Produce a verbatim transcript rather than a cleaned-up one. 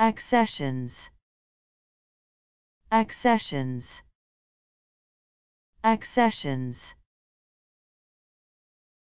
accessions, accessions, accessions.